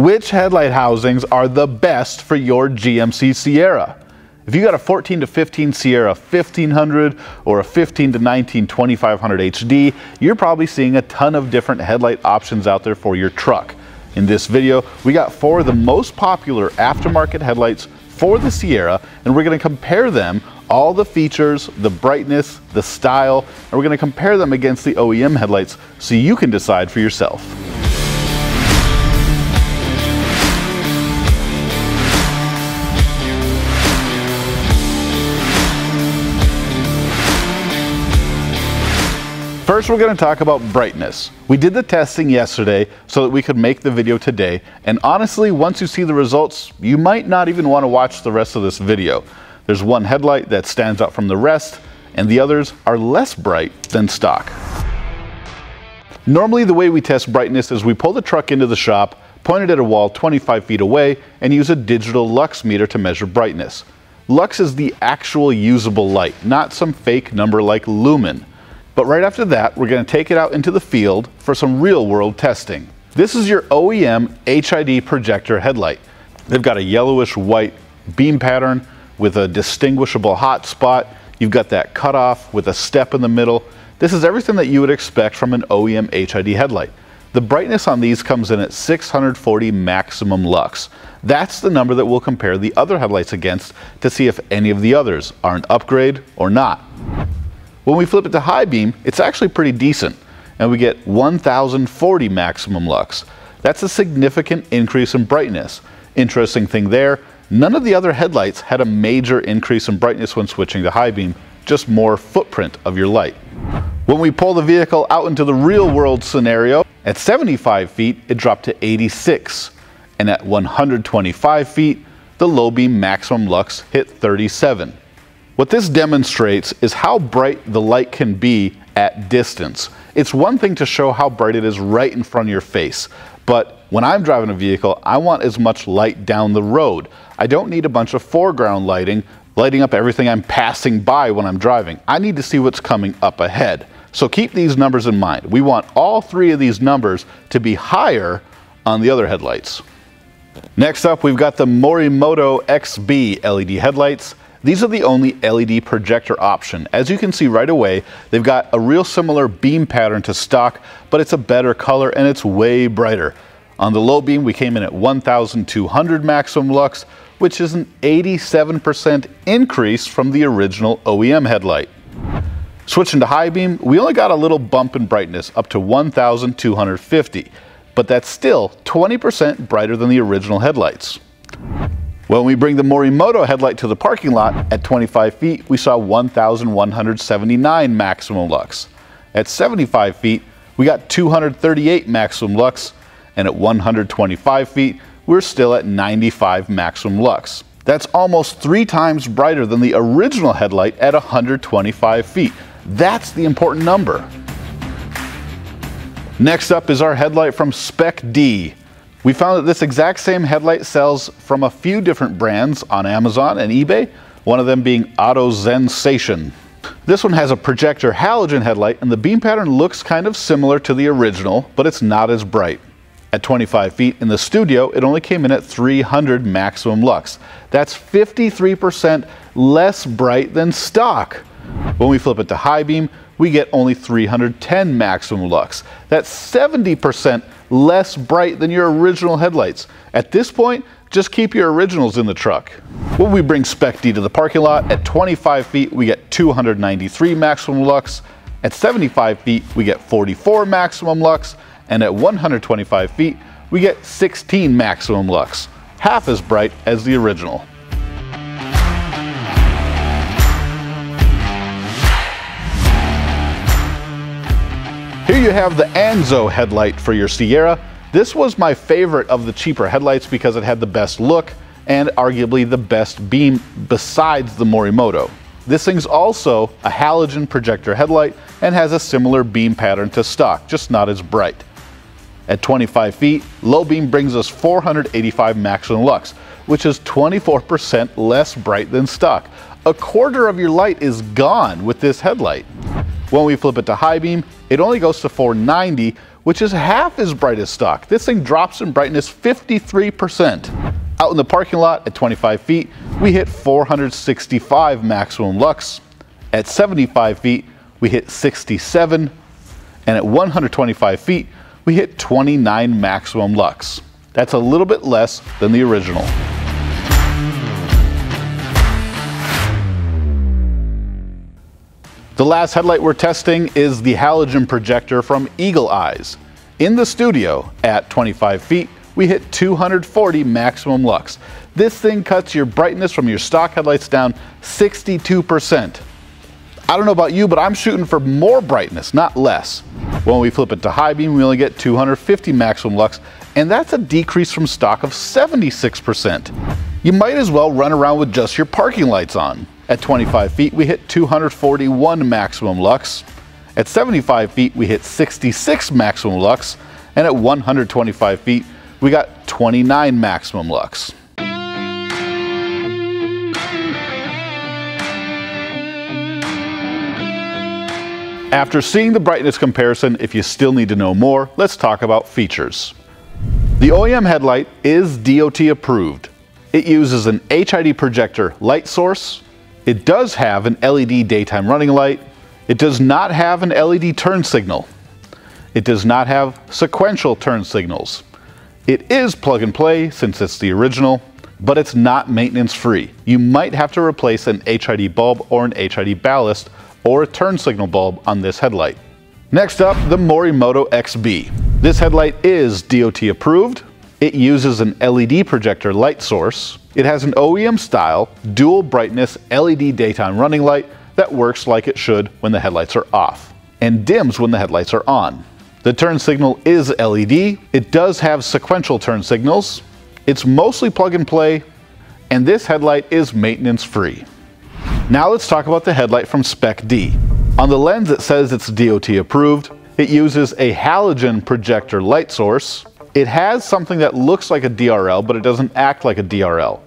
Which headlight housings are the best for your GMC Sierra? If you got a 14 to 15 Sierra 1500 or a 15 to 19 2500 HD, you're probably seeing a ton of different headlight options out there for your truck. In this video, we got four of the most popular aftermarket headlights for the Sierra, and we're going to compare them, all the features, the brightness, the style, and we're going to compare them against the OEM headlights so you can decide for yourself. First, we're going to talk about brightness. We did the testing yesterday so that we could make the video today, and honestly, once you see the results, you might not even want to watch the rest of this video. There's one headlight that stands out from the rest, and the others are less bright than stock. Normally, the way we test brightness is we pull the truck into the shop, point it at a wall 25 feet away, and use a digital lux meter to measure brightness. Lux is the actual usable light, not some fake number like lumen. But right after that, we're going to take it out into the field for some real-world testing. This is your OEM HID projector headlight. They've got a yellowish-white beam pattern with a distinguishable hot spot. You've got that cutoff with a step in the middle. This is everything that you would expect from an OEM HID headlight. The brightness on these comes in at 640 maximum lux. That's the number that we'll compare the other headlights against to see if any of the others are an upgrade or not. When we flip it to high beam, it's actually pretty decent, and we get 1040 maximum lux. That's a significant increase in brightness. Interesting thing there, none of the other headlights had a major increase in brightness when switching to high beam, just more footprint of your light. When we pull the vehicle out into the real world scenario, at 75 feet, it dropped to 86, and at 125 feet, the low beam maximum lux hit 37. What this demonstrates is how bright the light can be at distance. It's one thing to show how bright it is right in front of your face, but when I'm driving a vehicle, I want as much light down the road. I don't need a bunch of foreground lighting, lighting up everything I'm passing by when I'm driving. I need to see what's coming up ahead. So keep these numbers in mind. We want all three of these numbers to be higher on the other headlights. Next up, we've got the Morimoto XB LED headlights. These are the only LED projector option. As you can see right away, they've got a real similar beam pattern to stock, but it's a better color and it's way brighter. On the low beam, we came in at 1200 maximum lux, which is an 87% increase from the original OEM headlight. Switching to high beam, we only got a little bump in brightness up to 1250, but that's still 20% brighter than the original headlights. When we bring the Morimoto headlight to the parking lot at 25 feet, we saw 1179 maximum lux. At 75 feet, we got 238 maximum lux, and at 125 feet, we're still at 95 maximum lux. That's almost 3 times brighter than the original headlight at 125 feet. That's the important number. Next up is our headlight from Spec D. We found that this exact same headlight sells from a few different brands on Amazon and eBay, one of them being AutoZensation. This one has a projector halogen headlight, and the beam pattern looks kind of similar to the original, but it's not as bright. At 25 feet in the studio, it only came in at 300 maximum lux. That's 53% less bright than stock. When we flip it to high beam, we get only 310 maximum lux. That's 70% less bright than your original headlights. At this point, just keep your originals in the truck. When we bring Spec D to the parking lot, at 25 feet, we get 293 maximum lux. At 75 feet, we get 44 maximum lux. And at 125 feet, we get 16 maximum lux, half as bright as the original. Here you have the Anzo headlight for your Sierra. This was my favorite of the cheaper headlights because it had the best look and arguably the best beam besides the Morimoto. This thing's also a halogen projector headlight and has a similar beam pattern to stock, just not as bright. At 25 feet, low beam brings us 485 maximum lux, which is 24% less bright than stock. A quarter of your light is gone with this headlight. When we flip it to high beam, it only goes to 490, which is half as bright as stock. This thing drops in brightness 53%. Out in the parking lot at 25 feet, we hit 465 maximum lux. At 75 feet, we hit 67. And at 125 feet, we hit 29 maximum lux. That's a little bit less than the original. The last headlight we're testing is the halogen projector from Eagle Eyes. In the studio at 25 feet, we hit 240 maximum lux. This thing cuts your brightness from your stock headlights down 62%. I don't know about you, but I'm shooting for more brightness, not less. When we flip it to high beam, we only get 250 maximum lux, and that's a decrease from stock of 76%. You might as well run around with just your parking lights on. At 25 feet, we hit 241 maximum lux. At 75 feet, we hit 66 maximum lux. And at 125 feet, we got 29 maximum lux. After seeing the brightness comparison, if you still need to know more, let's talk about features. The OEM headlight is DOT approved. It uses an HID projector light source. It does have an LED daytime running light. It does not have an LED turn signal. It does not have sequential turn signals. It is plug and play since it's the original, but it's not maintenance free. You might have to replace an HID bulb or an HID ballast or a turn signal bulb on this headlight. Next up, the Morimoto XB. This headlight is DOT approved. It uses an LED projector light source. It has an OEM style dual brightness LED daytime running light that works like it should when the headlights are off and dims when the headlights are on. The turn signal is LED. It does have sequential turn signals. It's mostly plug and play, and this headlight is maintenance free. Now let's talk about the headlight from Spec D. On the lens, it says it's DOT approved. It uses a halogen projector light source. It has something that looks like a DRL, but it doesn't act like a DRL.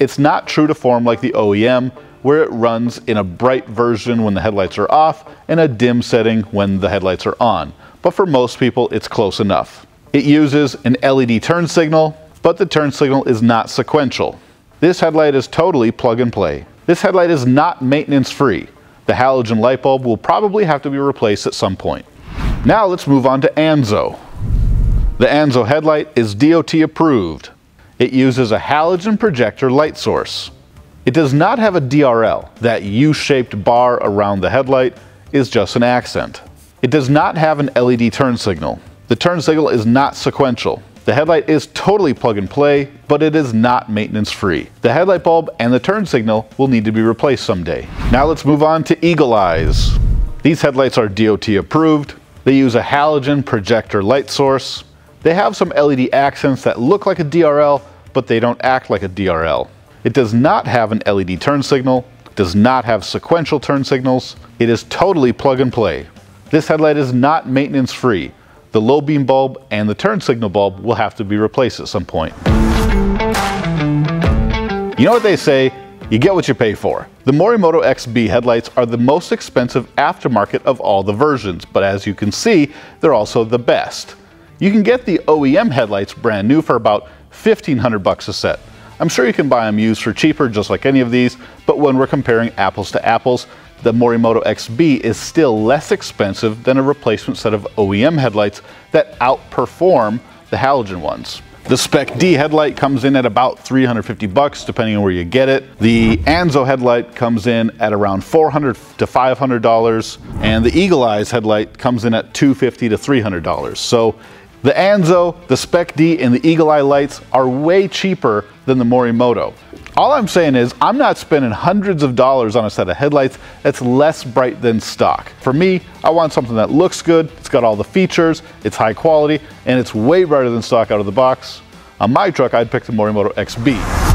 It's not true to form like the OEM, where it runs in a bright version when the headlights are off and a dim setting when the headlights are on. But for most people, it's close enough. It uses an LED turn signal, but the turn signal is not sequential. This headlight is totally plug and play. This headlight is not maintenance free. The halogen light bulb will probably have to be replaced at some point. Now let's move on to Anzo. The Anzo headlight is DOT approved. It uses a halogen projector light source. It does not have a DRL. That U-shaped bar around the headlight is just an accent. It does not have an LED turn signal. The turn signal is not sequential. The headlight is totally plug and play, but it is not maintenance free. The headlight bulb and the turn signal will need to be replaced someday. Now let's move on to Eagle Eyes. These headlights are DOT approved. They use a halogen projector light source. They have some LED accents that look like a DRL, but they don't act like a DRL. It does not have an LED turn signal, does not have sequential turn signals. It is totally plug and play. This headlight is not maintenance free. The low beam bulb and the turn signal bulb will have to be replaced at some point. You know what they say, you get what you pay for. The Morimoto XB headlights are the most expensive aftermarket of all the versions, but as you can see, they're also the best. You can get the OEM headlights brand new for about $1,500 a set. I'm sure you can buy them used for cheaper just like any of these, but when we're comparing apples to apples, the Morimoto XB is still less expensive than a replacement set of OEM headlights that outperform the halogen ones. The Spec D headlight comes in at about $350 depending on where you get it. The Anzo headlight comes in at around $400 to $500, and the Eagle Eyes headlight comes in at $250 to $300. So the Anzo, the Spec D, and the Eagle Eye lights are way cheaper than the Morimoto. All I'm saying is I'm not spending hundreds of dollars on a set of headlights that's less bright than stock. For me, I want something that looks good, it's got all the features, it's high quality, and it's way brighter than stock out of the box. On my truck, I'd pick the Morimoto XB.